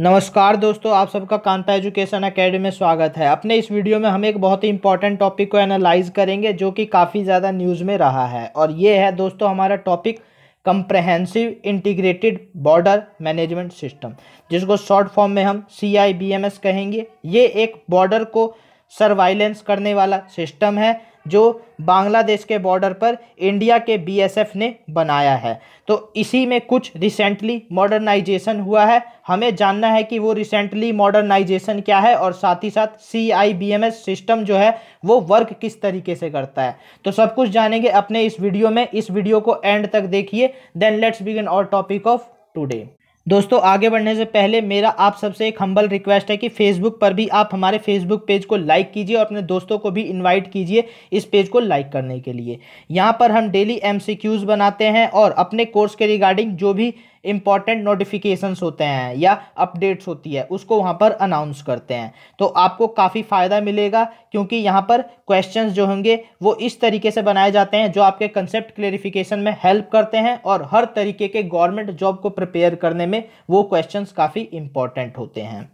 नमस्कार दोस्तों, आप सबका कांपा एजुकेशन अकेडमी में स्वागत है। अपने इस वीडियो में हम एक बहुत ही इंपॉर्टेंट टॉपिक को एनालाइज करेंगे जो कि काफ़ी ज़्यादा न्यूज़ में रहा है, और ये है दोस्तों हमारा topic comprehensive integrated border management system, जिसको शॉर्ट फॉर्म में हम CIBMS कहेंगे। ये एक बॉर्डर को सर्वाइलेंस करने वाला सिस्टम है जो बांग्लादेश के बॉर्डर पर इंडिया के BSF ने बनाया है। तो इसी में कुछ रिसेंटली मॉडर्नाइजेशन हुआ है। हमें जानना है कि वो रिसेंटली मॉडर्नाइजेशन क्या है और साथ ही साथ CIBMS सिस्टम जो है वो वर्क किस तरीके से करता है। तो सब कुछ जानेंगे अपने इस वीडियो में। इस वीडियो को एंड तक देखिए। Then let's begin our topic of today. दोस्तों, आगे बढ़ने से पहले मेरा आप सबसे एक हम्बल रिक्वेस्ट है कि फेसबुक पर भी आप हमारे फेसबुक पेज को लाइक कीजिए और अपने दोस्तों को भी इनवाइट कीजिए इस पेज को लाइक करने के लिए। यहाँ पर हम डेली MCQs बनाते हैं और अपने कोर्स के रिगार्डिंग जो भी इम्पॉर्टेंट नोटिफिकेशंस होते हैं या अपडेट्स होती है उसको वहाँ पर अनाउंस करते हैं। तो आपको काफ़ी फ़ायदा मिलेगा क्योंकि यहाँ पर क्वेश्चंस जो होंगे वो इस तरीके से बनाए जाते हैं जो आपके कंसेप्ट क्लेरिफिकेशन में हेल्प करते हैं, और हर तरीके के गवर्नमेंट जॉब को प्रिपेयर करने में वो क्वेश्चंस काफ़ी इम्पॉर्टेंट होते हैं।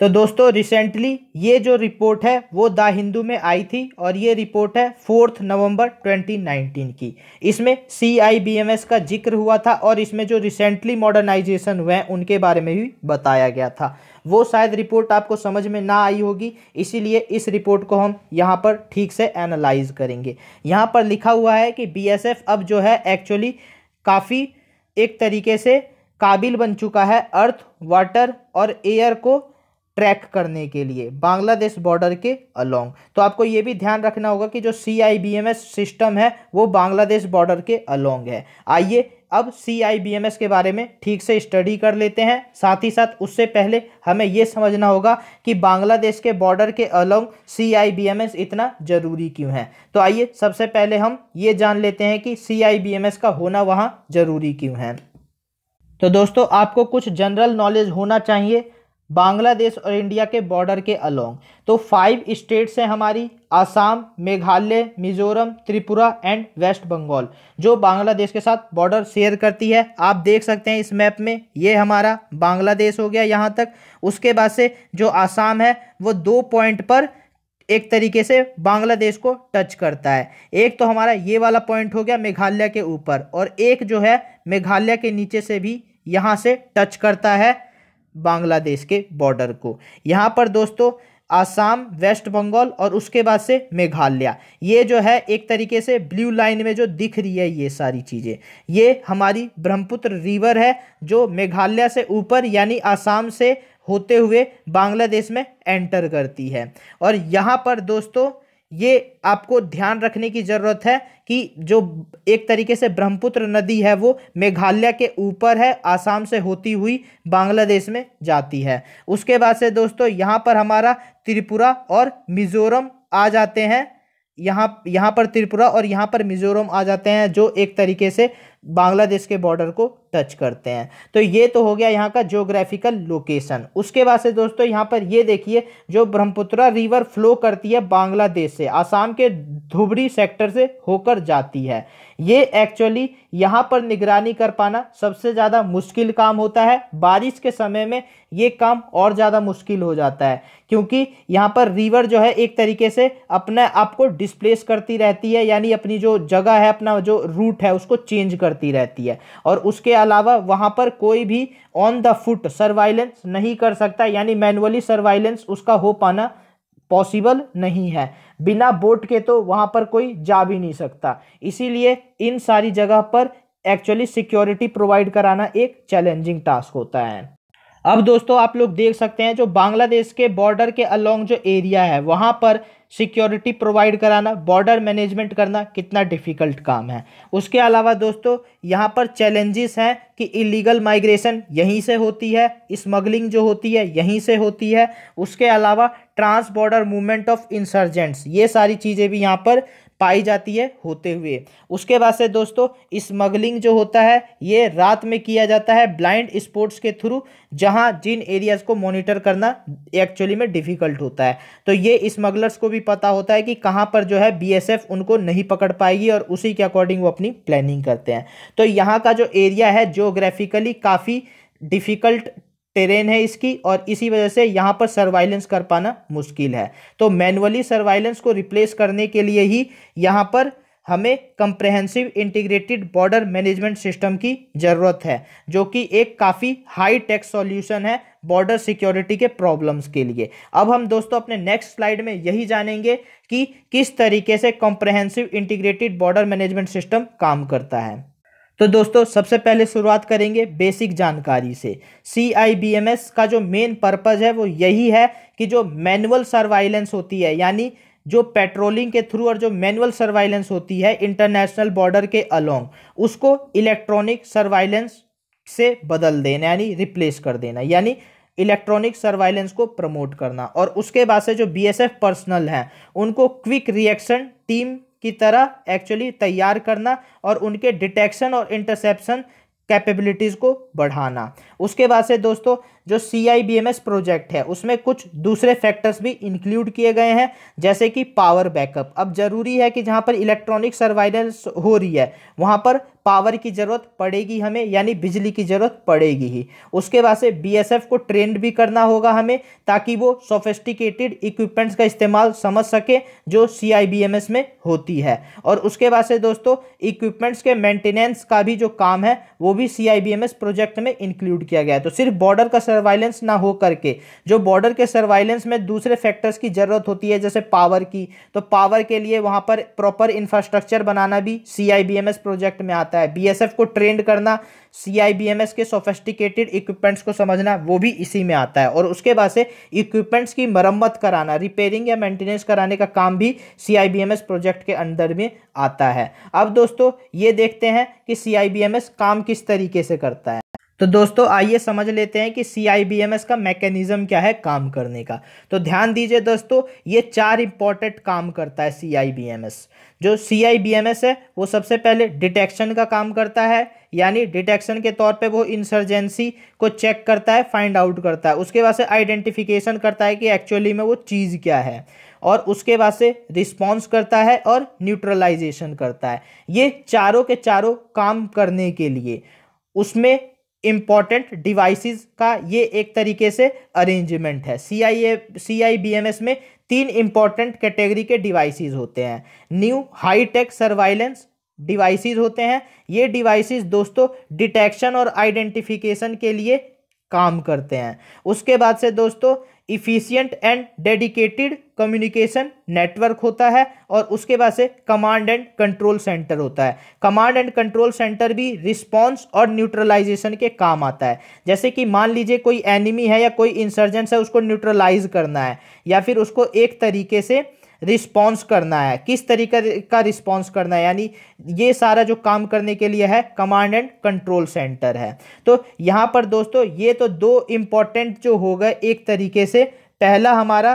तो दोस्तों, रिसेंटली ये जो रिपोर्ट है वो द हिंदू में आई थी, और ये रिपोर्ट है 4 नवंबर 2019 की। इसमें CIBMS का जिक्र हुआ था और इसमें जो रिसेंटली मॉडर्नाइजेशन हुए हैं उनके बारे में भी बताया गया था। वो शायद रिपोर्ट आपको समझ में ना आई होगी, इसीलिए इस रिपोर्ट को हम यहाँ पर ठीक से एनालाइज करेंगे। यहाँ पर लिखा हुआ है कि BSF अब जो है एक्चुअली काफ़ी एक तरीके से काबिल बन चुका है अर्थ, वाटर और एयर को ट्रैक करने के लिए बांग्लादेश बॉर्डर के अलोंग। तो आपको ये भी ध्यान रखना होगा कि जो CIBMS सिस्टम है वो बांग्लादेश बॉर्डर के अलोंग है। आइए अब CIBMS के बारे में ठीक से स्टडी कर लेते हैं। साथ ही साथ उससे पहले हमें ये समझना होगा कि बांग्लादेश के बॉर्डर के अलोंग CIBMS इतना ज़रूरी क्यों है। तो आइए सबसे पहले हम ये जान लेते हैं कि CIBMS का होना वहाँ ज़रूरी क्यों है। तो दोस्तों, आपको कुछ जनरल नॉलेज होना चाहिए बांग्लादेश और इंडिया के बॉर्डर के अलोंग। तो 5 स्टेट्स हैं हमारी, असम, मेघालय, मिजोरम, त्रिपुरा एंड वेस्ट बंगाल, जो बांग्लादेश के साथ बॉर्डर शेयर करती है। आप देख सकते हैं इस मैप में, ये हमारा बांग्लादेश हो गया यहाँ तक। उसके बाद से जो असम है वो 2 पॉइंट पर एक तरीके से बांग्लादेश को टच करता है। एक तो हमारा ये वाला पॉइंट हो गया मेघालय के ऊपर, और एक जो है मेघालय के नीचे से भी यहाँ से टच करता है बांग्लादेश के बॉर्डर को। यहाँ पर दोस्तों असम, वेस्ट बंगाल और उसके बाद से मेघालय, ये जो है एक तरीके से ब्लू लाइन में जो दिख रही है ये सारी चीज़ें, ये हमारी ब्रह्मपुत्र रिवर है जो मेघालय से ऊपर यानी असम से होते हुए बांग्लादेश में एंटर करती है। और यहाँ पर दोस्तों ये आपको ध्यान रखने की ज़रूरत है कि जो एक तरीके से ब्रह्मपुत्र नदी है वो मेघालय के ऊपर है, असम से होती हुई बांग्लादेश में जाती है। उसके बाद से दोस्तों यहाँ पर हमारा त्रिपुरा और मिज़ोरम आ जाते हैं। यहाँ पर त्रिपुरा और यहाँ पर मिज़ोरम आ जाते हैं जो एक तरीके से बांग्लादेश के बॉर्डर को टच करते हैं। तो ये तो हो गया यहाँ का ज्योग्राफिकल लोकेशन। उसके बाद से दोस्तों यहाँ पर ये देखिए, जो ब्रह्मपुत्रा रिवर फ्लो करती है बांग्लादेश से, असम के धुबरी सेक्टर से होकर जाती है। ये एक्चुअली यहाँ पर निगरानी कर पाना सबसे ज़्यादा मुश्किल काम होता है। बारिश के समय में ये काम और ज़्यादा मुश्किल हो जाता है क्योंकि यहाँ पर रिवर जो है एक तरीके से अपने आप को डिस्प्लेस करती रहती है, यानी अपनी जो जगह है, अपना जो रूट है उसको चेंज करती रहती है। और उसके अलावा वहाँ पर कोई भी ऑन द फुट सर्वाइलेंस नहीं कर सकता, यानी मैनुअली सर्वाइलेंस उसका हो पाना पॉसिबल नहीं है। बिना बोट के तो वहाँ पर कोई जा भी नहीं सकता, इसीलिए इन सारी जगह पर एक्चुअली सिक्योरिटी प्रोवाइड कराना एक चैलेंजिंग टास्क होता है। अब दोस्तों आप लोग देख सकते हैं जो बांग्लादेश के बॉर्डर के अलोंग जो एरिया है वहाँ पर सिक्योरिटी प्रोवाइड कराना, बॉर्डर मैनेजमेंट करना कितना डिफ़िकल्ट काम है। उसके अलावा दोस्तों यहाँ पर चैलेंजेस हैं कि इलीगल माइग्रेशन यहीं से होती है, स्मगलिंग जो होती है यहीं से होती है। उसके अलावा trans border movement of insurgents, ये सारी चीज़ें भी यहाँ पर पाई जाती है होते हुए। उसके बाद से दोस्तों स्मगलिंग जो होता है ये रात में किया जाता है ब्लाइंड स्पॉट्स के थ्रू, जहां जिन एरियाज को मॉनिटर करना एक्चुअली में डिफ़िकल्ट होता है। तो ये स्मगलर्स को भी पता होता है कि कहां पर जो है BSF उनको नहीं पकड़ पाएगी, और उसी के अकॉर्डिंग वो अपनी प्लानिंग करते हैं। तो यहाँ का जो एरिया है ज्योग्राफिकली काफ़ी डिफ़िकल्ट टेरेन है इसकी, और इसी वजह से यहाँ पर सर्वाइलेंस कर पाना मुश्किल है। तो मैनुअली सर्वाइलेंस को रिप्लेस करने के लिए ही यहाँ पर हमें comprehensive integrated border management system की ज़रूरत है, जो कि एक काफ़ी हाई टेक सॉल्यूशन है बॉर्डर सिक्योरिटी के प्रॉब्लम्स के लिए। अब हम दोस्तों अपने नेक्स्ट स्लाइड में यही जानेंगे कि किस तरीके से comprehensive integrated border management system काम करता है। तो दोस्तों सबसे पहले शुरुआत करेंगे बेसिक जानकारी से। CIBMS का जो मेन पर्पज़ है वो यही है कि जो मैनुअल सर्वाइलेंस होती है, यानी जो पेट्रोलिंग के थ्रू और जो मैनुअल सर्वाइलेंस होती है इंटरनेशनल बॉर्डर के अलोंग, उसको इलेक्ट्रॉनिक सर्वाइलेंस से बदल देना, यानी रिप्लेस कर देना, यानी इलेक्ट्रॉनिक सर्वाइलेंस को प्रमोट करना। और उसके बाद से जो BSF पर्सनल हैं उनको क्विक रिएक्शन टीम की तरह एक्चुअली तैयार करना और उनके डिटेक्शन और इंटरसेप्शन कैपेबिलिटीज़ को बढ़ाना। उसके बाद से दोस्तों जो CIBMS प्रोजेक्ट है उसमें कुछ दूसरे फैक्टर्स भी इंक्लूड किए गए हैं, जैसे कि पावर बैकअप। अब ज़रूरी है कि जहाँ पर इलेक्ट्रॉनिक सर्वाइलेंस हो रही है वहाँ पर पावर की ज़रूरत पड़ेगी हमें, यानी बिजली की ज़रूरत पड़ेगी ही। उसके बाद से BSF को ट्रेंड भी करना होगा हमें, ताकि वो सोफिस्टिकेटेड इक्विपमेंट्स का इस्तेमाल समझ सके जो CIBMS में होती है। और उसके बाद से दोस्तों इक्विपमेंट्स के मेंटेनेंस का भी जो काम है वो भी CIBMS प्रोजेक्ट में इंक्लूड किया गया है। तो सिर्फ बॉर्डर का सर्वाइलेंस ना हो करके जो बॉर्डर के सर्वाइलेंस में दूसरे फैक्टर्स की ज़रूरत होती है, जैसे पावर की, तो पावर के लिए वहाँ पर प्रॉपर इंफ्रास्ट्रक्चर बनाना भी CIBMS प्रोजेक्ट में आता है। BSF को ट्रेंड करना, CIBMS के सोफिस्टिकेटेड इक्विपमेंट्स को समझना, वो भी इसी में आता है। और उसके बाद से इक्विपमेंट्स की मरम्मत कराना, रिपेयरिंग या मेंटेनेंस कराने का काम भी CIBMS प्रोजेक्ट के अंदर में आता है। अब दोस्तों ये देखते हैं कि CIBMS काम किस तरीके से करता है। तो दोस्तों आइए समझ लेते हैं कि CIBMS का मैकेनिज़्म क्या है काम करने का। तो ध्यान दीजिए दोस्तों, ये चार इम्पॉर्टेंट काम करता है CIBMS। जो CIBMS है वो सबसे पहले डिटेक्शन का काम करता है, यानी डिटेक्शन के तौर पे वो इंसर्जेंसी को चेक करता है, फाइंड आउट करता है। उसके बाद से आइडेंटिफिकेशन करता है कि एक्चुअली में वो चीज़ क्या है, और उसके बाद से रिस्पॉन्स करता है और न्यूट्रलाइजेशन करता है। ये चारों के चारों काम करने के लिए उसमें इम्पॉर्टेंट डिवाइसेस का ये एक तरीके से अरेंजमेंट है। CIBMS में तीन इम्पॉर्टेंट कैटेगरी के डिवाइसेस होते हैं। New high tech surveillance devices होते हैं। ये डिवाइसेस दोस्तों डिटेक्शन और आइडेंटिफिकेशन के लिए काम करते हैं। उसके बाद से दोस्तों efficient and dedicated communication network होता है, और उसके बाद से कमांड एंड कंट्रोल सेंटर होता है। कमांड एंड कंट्रोल सेंटर भी रिस्पॉन्स और न्यूट्रलाइजेशन के काम आता है। जैसे कि मान लीजिए कोई एनिमी है या कोई इंसर्जेंस है, उसको न्यूट्रलाइज करना है या फिर उसको एक तरीके से रिस्पॉन्स करना है। किस तरीके का रिस्पॉन्स करना है, यानी ये सारा जो काम करने के लिए है कमांड एंड कंट्रोल सेंटर है। तो यहाँ पर दोस्तों ये तो दो इम्पॉर्टेंट जो हो गए एक तरीके से। पहला हमारा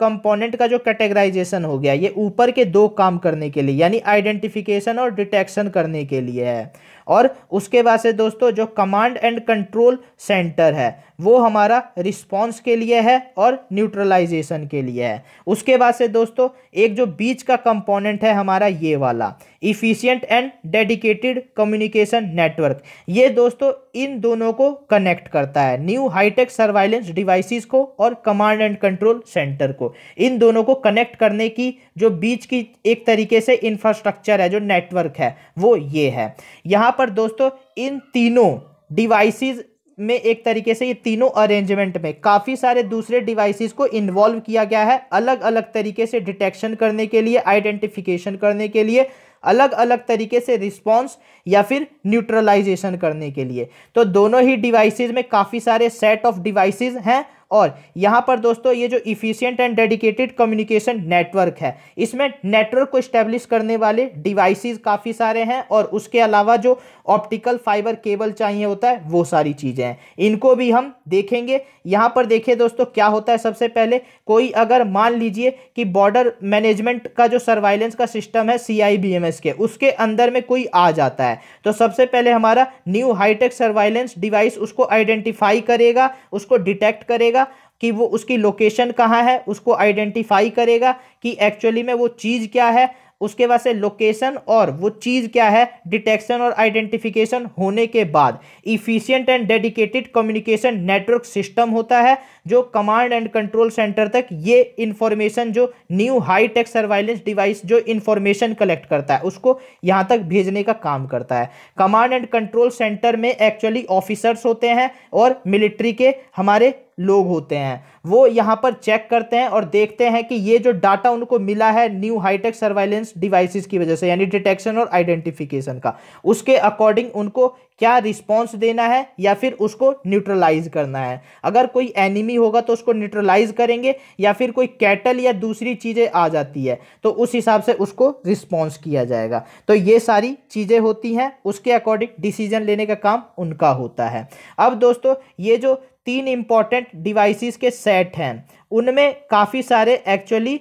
कंपोनेंट का जो कैटेगराइजेशन हो गया, ये ऊपर के दो काम करने के लिए, यानी आइडेंटिफिकेशन और डिटेक्शन करने के लिए है। और उसके बाद से दोस्तों जो कमांड एंड कंट्रोल सेंटर है वो हमारा रिस्पॉन्स के लिए है और न्यूट्रलाइजेशन के लिए है। उसके बाद से दोस्तों एक जो बीच का कंपोनेंट है हमारा ये वाला efficient and dedicated communication network, ये दोस्तों इन दोनों को कनेक्ट करता है, न्यू हाईटेक सर्वाइलेंस डिवाइसेस को और कमांड एंड कंट्रोल सेंटर को। इन दोनों को कनेक्ट करने की जो बीच की एक तरीके से इंफ्रास्ट्रक्चर है, जो नेटवर्क है, वो ये है। यहाँ पर दोस्तों इन तीनों डिवाइसेस में एक तरीके से ये तीनों अरेंजमेंट में काफ़ी सारे दूसरे डिवाइसेस को इन्वॉल्व किया गया है, अलग अलग तरीके से डिटेक्शन करने के लिए, आइडेंटिफिकेशन करने के लिए, अलग अलग तरीके से रिस्पॉन्स या फिर न्यूट्रलाइजेशन करने के लिए। तो दोनों ही डिवाइसेस में काफ़ी सारे सेट ऑफ डिवाइसेस हैं। और यहाँ पर दोस्तों ये जो efficient and dedicated communication network है, इसमें नेटवर्क को इस्टेब्लिश करने वाले डिवाइसेस काफ़ी सारे हैं, और उसके अलावा जो ऑप्टिकल फाइबर केबल चाहिए होता है वो सारी चीज़ें हैं, इनको भी हम देखेंगे। यहाँ पर देखिए दोस्तों क्या होता है। सबसे पहले कोई अगर मान लीजिए कि बॉर्डर मैनेजमेंट का जो सर्वाइलेंस का सिस्टम है CIBMS के, उसके अंदर में कोई आ जाता है, तो सबसे पहले हमारा न्यू हाईटेक सर्वाइलेंस डिवाइस उसको आइडेंटिफाई करेगा, उसको डिटेक्ट करेगा कि वो उसकी लोकेशन कहाँ है, उसको आइडेंटिफाई करेगा कि एक्चुअली में वो चीज़ क्या है, उसके बाद से लोकेशन और वो चीज़ क्या है, डिटेक्शन और आइडेंटिफिकेशन होने के बाद efficient and dedicated communication network system होता है जो कमांड एंड कंट्रोल सेंटर तक ये इंफॉर्मेशन जो new high tech surveillance device जो इंफॉर्मेशन कलेक्ट करता है उसको यहाँ तक भेजने का काम करता है। कमांड एंड कंट्रोल सेंटर में एक्चुअली ऑफिसर्स होते हैं और मिलिट्री के हमारे लोग होते हैं, वो यहाँ पर चेक करते हैं और देखते हैं कि ये जो डाटा उनको मिला है न्यू हाईटेक सर्वाइलेंस डिवाइसेस की वजह से यानी डिटेक्शन और आइडेंटिफिकेशन का, उसके अकॉर्डिंग उनको क्या रिस्पॉन्स देना है या फिर उसको न्यूट्रलाइज करना है। अगर कोई एनिमी होगा तो उसको न्यूट्रलाइज करेंगे या फिर कोई कैटल या दूसरी चीज़ें आ जाती है तो उस हिसाब से उसको रिस्पॉन्स किया जाएगा। तो ये सारी चीज़ें होती हैं, उसके अकॉर्डिंग डिसीजन लेने का काम उनका होता है। अब दोस्तों ये जो 3 इंपॉर्टेंट डिवाइसेस के सेट हैं उनमें काफ़ी सारे एक्चुअली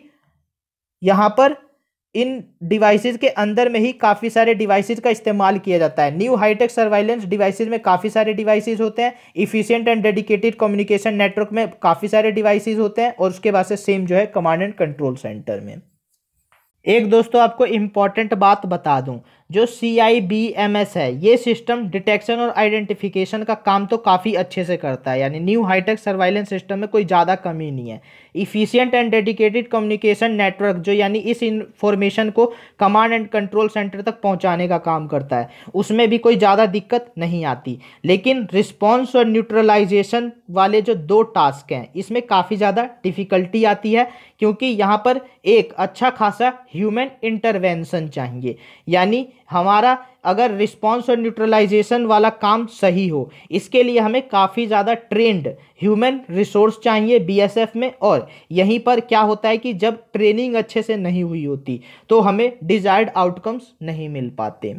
यहाँ पर इन डिवाइसेस के अंदर में ही काफ़ी सारे डिवाइसेस का इस्तेमाल किया जाता है। न्यू हाईटेक सर्वाइलेंस डिवाइसेस में काफ़ी सारे डिवाइसेस होते हैं, efficient and dedicated communication network में काफ़ी सारे डिवाइसेस होते हैं और उसके बाद से सेम जो है कमांड एंड कंट्रोल सेंटर में। एक दोस्तों आपको इम्पॉर्टेंट बात बता दूं, जो CIBMS है ये सिस्टम डिटेक्शन और आइडेंटिफिकेशन का काम तो काफ़ी अच्छे से करता है, यानी न्यू हाईटेक सर्वाइलेंस सिस्टम में कोई ज़्यादा कमी नहीं है। Efficient and dedicated communication network जो यानी इस इंफॉर्मेशन को कमांड एंड कंट्रोल सेंटर तक पहुंचाने का काम करता है उसमें भी कोई ज़्यादा दिक्कत नहीं आती। लेकिन रिस्पॉन्स और न्यूट्रलाइजेशन वाले जो 2 टास्क हैं इसमें काफ़ी ज़्यादा डिफ़िकल्टी आती है, क्योंकि यहाँ पर एक अच्छा खासा ह्यूमन इंटरवेंशन चाहिए, यानी हमारा अगर रिस्पॉन्स और न्यूट्रलाइजेशन वाला काम सही हो इसके लिए हमें काफ़ी ज़्यादा ट्रेंड ह्यूमन रिसोर्स चाहिए BSF में। और यहीं पर क्या होता है कि जब ट्रेनिंग अच्छे से नहीं हुई होती तो हमें डिजायर्ड आउटकम्स नहीं मिल पाते।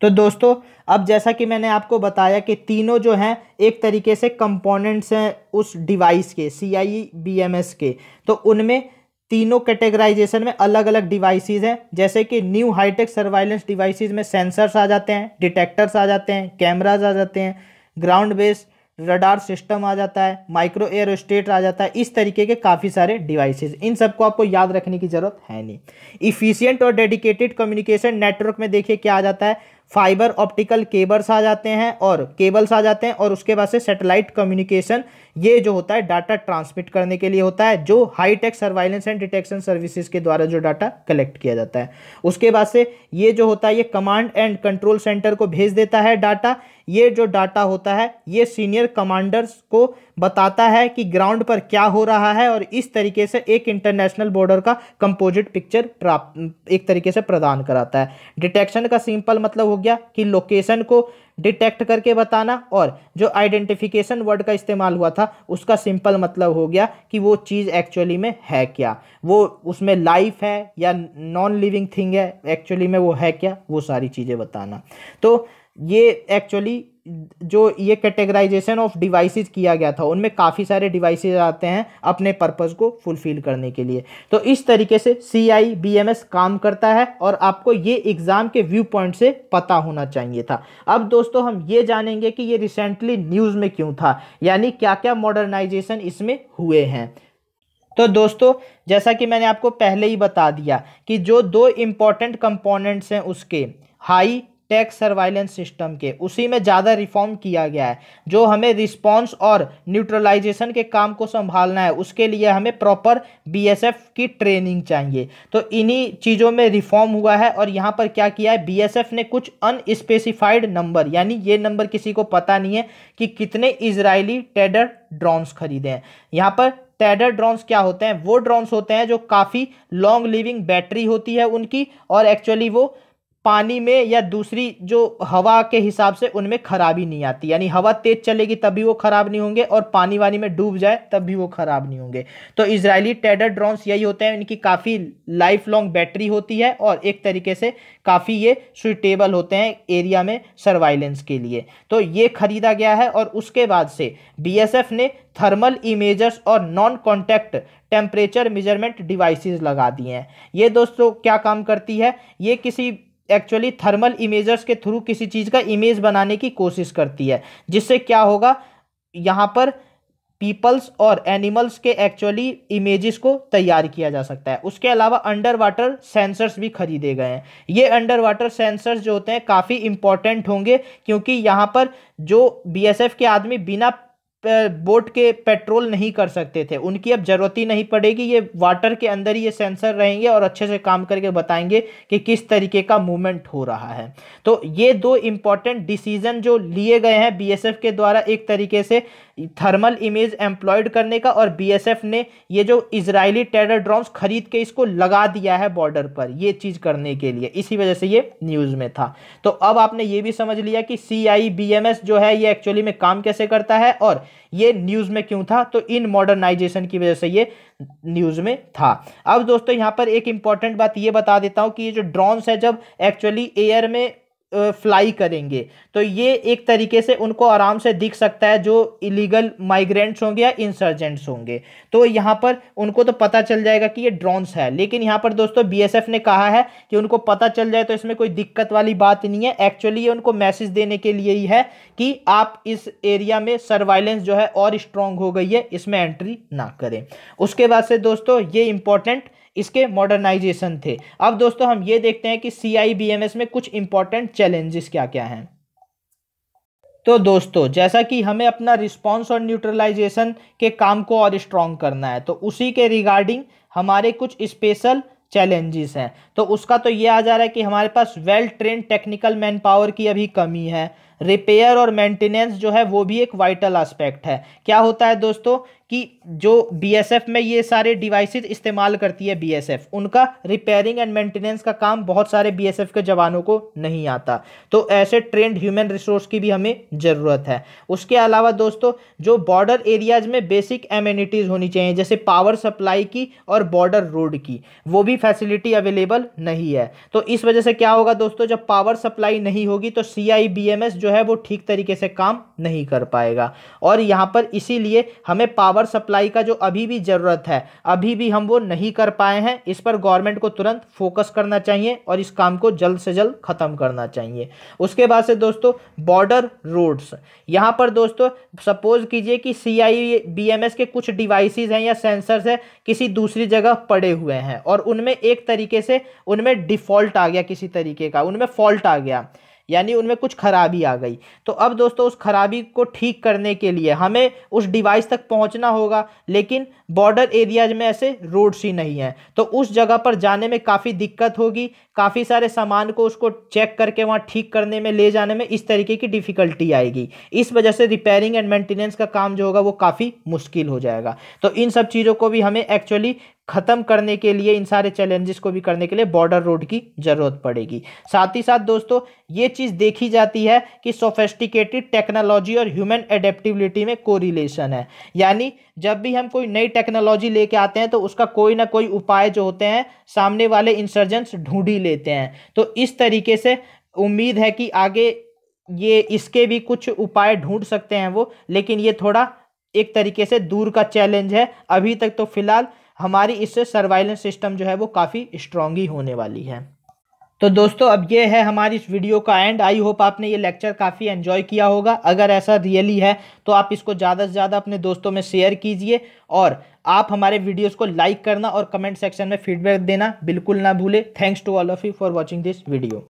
तो दोस्तों अब जैसा कि मैंने आपको बताया कि तीनों जो हैं एक तरीके से कंपोनेंट्स हैं उस डिवाइस के CIBMS के, तो उनमें तीनों कैटेगराइजेशन में अलग अलग डिवाइसेस हैं। जैसे कि न्यू हाईटेक सर्वाइलेंस डिवाइसेस में सेंसर्स आ जाते हैं, डिटेक्टर्स आ जाते हैं, कैमराज आ जाते हैं, ग्राउंड बेस्ड रडार सिस्टम आ जाता है, माइक्रो एयरोस्टेट आ जाता है, इस तरीके के काफ़ी सारे डिवाइसेस। इन सबको आपको याद रखने की ज़रूरत है नहीं। इफिशियंट और डेडिकेटेड कम्युनिकेशन नेटवर्क में देखिए क्या आ जाता है, फाइबर ऑप्टिकल केबल्स आ जाते हैं और उसके बाद से सैटेलाइट कम्युनिकेशन, ये जो होता है डाटा ट्रांसमिट करने के लिए होता है जो high tech surveillance and detection services के द्वारा जो डाटा कलेक्ट किया जाता है। उसके बाद से ये जो होता है ये कमांड एंड कंट्रोल सेंटर को भेज देता है डाटा। ये जो डाटा होता है ये सीनियर कमांडर्स को बताता है कि ग्राउंड पर क्या हो रहा है और इस तरीके से एक इंटरनेशनल बॉर्डर का कंपोजिट पिक्चर एक तरीके से प्रदान कराता है। डिटेक्शन का सिंपल मतलब हो गया कि लोकेशन को डिटेक्ट करके बताना, और जो आइडेंटिफिकेशन वर्ड का इस्तेमाल हुआ था उसका सिंपल मतलब हो गया कि वो चीज़ एक्चुअली में है क्या, वो उसमें लाइफ है या नॉन लिविंग थिंग है, एक्चुअली में वो है क्या, वो सारी चीज़ें बताना। तो ये एक्चुअली जो ये कैटेगराइजेशन ऑफ डिवाइसेस किया गया था उनमें काफ़ी सारे डिवाइसेस आते हैं अपने पर्पस को फुलफिल करने के लिए। तो इस तरीके से CIBMS काम करता है और आपको ये एग्ज़ाम के व्यू पॉइंट से पता होना चाहिए था। अब दोस्तों हम ये जानेंगे कि ये रिसेंटली न्यूज़ में क्यों था, यानी क्या क्या मॉडर्नाइजेशन इसमें हुए हैं। तो दोस्तों जैसा कि मैंने आपको पहले ही बता दिया कि जो 2 इम्पॉर्टेंट कंपोनेंट्स हैं उसके हाई टेक सर्वाइलेंस सिस्टम के, उसी में ज़्यादा रिफॉर्म किया गया है। जो हमें रिस्पॉन्स और न्यूट्रलाइजेशन के काम को संभालना है उसके लिए हमें प्रॉपर BSF की ट्रेनिंग चाहिए, तो इन्हीं चीज़ों में रिफॉर्म हुआ है। और यहाँ पर क्या किया है, BSF ने कुछ अनस्पेसिफाइड नंबर, यानी ये नंबर किसी को पता नहीं है कि कितने इजरायली टेडर ड्रोन्स खरीदे हैं। यहाँ पर टेडर ड्रोन्स क्या होते हैं, वो ड्रोन्स होते हैं जो काफ़ी लॉन्ग लिविंग बैटरी होती है उनकी, और एक्चुअली वो पानी में या दूसरी जो हवा के हिसाब से उनमें खराबी नहीं आती, यानी हवा तेज़ चलेगी तब भी वो ख़राब नहीं होंगे और पानी वानी में डूब जाए तब भी वो ख़राब नहीं होंगे। तो इजरायली टेडर ड्रोन्स यही होते हैं, इनकी काफ़ी लाइफ लॉन्ग बैटरी होती है और एक तरीके से काफ़ी ये सुइटेबल होते हैं एरिया में सर्वाइलेंस के लिए। तो ये ख़रीदा गया है और उसके बाद से BSF ने थर्मल इमेजर्स और non contact temperature measurement devices लगा दिए हैं। ये दोस्तों क्या काम करती है, ये किसी एक्चुअली थर्मल इमेजर्स के थ्रू किसी चीज़ का इमेज बनाने की कोशिश करती है, जिससे क्या होगा यहाँ पर पीपल्स और एनिमल्स के एक्चुअली इमेजेस को तैयार किया जा सकता है। उसके अलावा अंडर वाटर सेंसर्स भी खरीदे गए हैं। ये अंडर वाटर सेंसर्स जो होते हैं काफ़ी इंपॉर्टेंट होंगे, क्योंकि यहाँ पर जो बीएसएफ के आदमी बिना बोट के पेट्रोल नहीं कर सकते थे, उनकी अब ज़रूरत ही नहीं पड़ेगी। ये वाटर के अंदर ही ये सेंसर रहेंगे और अच्छे से काम करके बताएंगे कि किस तरीके का मूवमेंट हो रहा है। तो ये दो इम्पॉर्टेंट डिसीजन जो लिए गए हैं बीएसएफ के द्वारा, एक तरीके से थर्मल इमेज एम्प्लॉयड करने का, और बीएसएफ ने ये जो इजरायली टेरर ड्रोन्स खरीद के इसको लगा दिया है बॉर्डर पर, ये चीज़ करने के लिए, इसी वजह से ये न्यूज़ में था। तो अब आपने ये भी समझ लिया कि CIBMS जो है ये एक्चुअली में काम कैसे करता है और ये न्यूज़ में क्यों था, तो इन मॉडर्नाइजेशन की वजह से ये न्यूज़ में था। अब दोस्तों यहाँ पर एक इंपॉर्टेंट बात ये बता देता हूँ कि ये जो ड्रोन्स है जब एक्चुअली एयर में फ्लाई करेंगे तो ये एक तरीके से उनको आराम से दिख सकता है जो इलीगल माइग्रेंट्स होंगे या इंसर्जेंट्स होंगे, तो यहाँ पर उनको तो पता चल जाएगा कि ये ड्रोन्स है। लेकिन यहाँ पर दोस्तों बीएसएफ ने कहा है कि उनको पता चल जाए तो इसमें कोई दिक्कत वाली बात नहीं है। एक्चुअली ये उनको मैसेज देने के लिए ही है कि आप इस एरिया में सर्वाइलेंस जो है और स्ट्रॉन्ग हो गई है, इसमें एंट्री ना करें। उसके बाद से दोस्तों ये इंपॉर्टेंट इसके मॉडर्नाइजेशन थे। अब दोस्तों हम ये देखते हैं कि CIBMS में कुछ इंपॉर्टेंट चैलेंजेस क्या क्या हैं। तो दोस्तों जैसा कि हमें अपना रिस्पांस और न्यूट्रलाइजेशन के काम को और स्ट्रॉन्ग करना है, तो उसी के रिगार्डिंग हमारे कुछ स्पेशल चैलेंजेस हैं। तो उसका तो ये आ जा रहा है कि हमारे पास well train technical manpower की अभी कमी है। रिपेयर और मेंटेनेंस जो है वो भी एक वाइटल एस्पेक्ट है। क्या होता है दोस्तों कि जो बीएसएफ में ये सारे डिवाइसेस इस्तेमाल करती है बीएसएफ, उनका रिपेयरिंग एंड मेंटेनेंस का काम बहुत सारे बीएसएफ के जवानों को नहीं आता, तो ऐसे ट्रेंड ह्यूमन रिसोर्स की भी हमें ज़रूरत है। उसके अलावा दोस्तों जो बॉर्डर एरियाज में बेसिक एमेनिटीज़ होनी चाहिए जैसे पावर सप्लाई की और बॉर्डर रोड की, वो भी फैसिलिटी अवेलेबल नहीं है। तो इस वजह से क्या होगा दोस्तों, जब पावर सप्लाई नहीं होगी तो CIBMS जो है वो ठीक तरीके से काम नहीं कर पाएगा। और यहाँ पर इसीलिए हमें पावर सप्लाई का जो अभी भी ज़रूरत है, अभी भी हम वो नहीं कर पाए हैं, इस पर गवर्नमेंट को तुरंत फोकस करना चाहिए और इस काम को जल्द से जल्द ख़त्म करना चाहिए। उसके बाद से दोस्तों बॉर्डर रोड्स, यहाँ पर दोस्तों सपोज कीजिए कि CIBMS के कुछ डिवाइसेस हैं या सेंसर्स हैं किसी दूसरी जगह पड़े हुए हैं और उनमें एक तरीके से उनमें डिफ़ॉल्ट आ गया, किसी तरीके का उनमें फॉल्ट आ गया, यानी उनमें कुछ खराबी आ गई। तो अब दोस्तों उस खराबी को ठीक करने के लिए हमें उस डिवाइस तक पहुंचना होगा, लेकिन बॉर्डर एरियाज में ऐसे रोड्स ही नहीं हैं, तो उस जगह पर जाने में काफ़ी दिक्कत होगी। काफ़ी सारे सामान को उसको चेक करके वहाँ ठीक करने में, ले जाने में इस तरीके की डिफ़िकल्टी आएगी। इस वजह से रिपेयरिंग एंड मेंटेनेंस का काम जो होगा वो काफ़ी मुश्किल हो जाएगा। तो इन सब चीज़ों को भी हमें एक्चुअली ख़त्म करने के लिए, इन सारे चैलेंजेस को भी करने के लिए बॉर्डर रोड की ज़रूरत पड़ेगी। साथ ही साथ दोस्तों ये चीज़ देखी जाती है कि सोफिस्टिकेटेड टेक्नोलॉजी और ह्यूमन एडेप्टिबिलिटी में कोरिलेशन है, यानी जब भी हम कोई नई टेक्नोलॉजी लेके आते हैं तो उसका कोई ना कोई उपाय जो होते हैं सामने वाले इंसर्जेंट्स ढूंढ ही लेते हैं। तो इस तरीके से उम्मीद है कि आगे ये इसके भी कुछ उपाय ढूंढ सकते हैं वो, लेकिन ये थोड़ा एक तरीके से दूर का चैलेंज है अभी तक। तो फिलहाल हमारी इससे सर्वाइलेंस सिस्टम जो है वो काफ़ी स्ट्रॉन्ग ही होने वाली है। तो दोस्तों अब ये है हमारी इस वीडियो का एंड। आई होप आपने ये लेक्चर काफ़ी एंजॉय किया होगा। अगर ऐसा रियली है तो आप इसको ज़्यादा से ज़्यादा अपने दोस्तों में शेयर कीजिए और आप हमारे वीडियोस को लाइक करना और कमेंट सेक्शन में फीडबैक देना बिल्कुल ना भूले। Thanks to all of you for watching this video.